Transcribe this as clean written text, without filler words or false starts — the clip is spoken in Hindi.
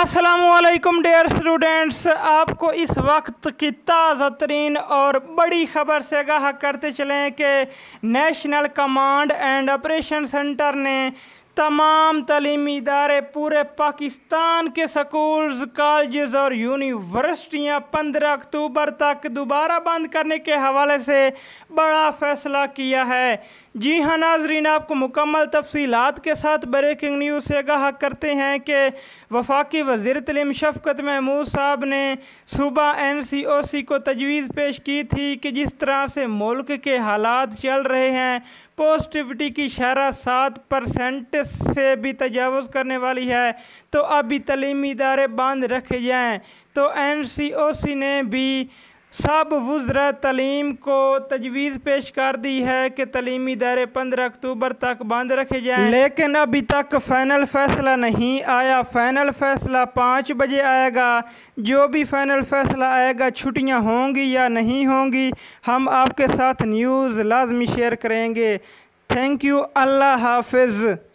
अस्सलामुअलैकुम डियर स्टूडेंट्स, आपको इस वक्त की ताज़ा तरीन और बड़ी ख़बर से आगाह करते चलें कि national command and operation centre ने तमाम तलीमी इदारे पूरे पाकिस्तान के स्कूल्स, कॉलेज और यूनिवर्सिटियाँ 15 अक्टूबर तक दोबारा बंद करने के हवाले से बड़ा फ़ैसला किया है। जी हाँ नाजरीन, आपको मुकम्मल तफसीलात के साथ ब्रेकिंग न्यूज़ से आगाह करते हैं कि वफाकी वज़ीर तालीम शफ़कत महमूद साहब ने सूबा NCOC को तजवीज़ पेश की थी कि जिस तरह से मुल्क के हालात चल रहे हैं, पॉजिटिविटी की शरह 7% से भी तजावुज़ करने वाली है, तो अभी तलीमी इदारे बंद रखे जाएँ। तो NCOC ने भी सब वज़रा तलीम को तजवीज़ पेश कर दी है कि तलीमी इदारे 15 अक्टूबर तक बंद रखे जाएँ, लेकिन अभी तक फ़ाइनल फ़ैसला नहीं आया। फ़ाइनल फ़ैसला 5 बजे आएगा। जो भी फ़ाइनल फ़ैसला आएगा, छुट्टियां होंगी या नहीं होंगी, हम आपके साथ न्यूज़ लाजमी शेयर करेंगे। थैंक यू, अल्लाह हाफिज़।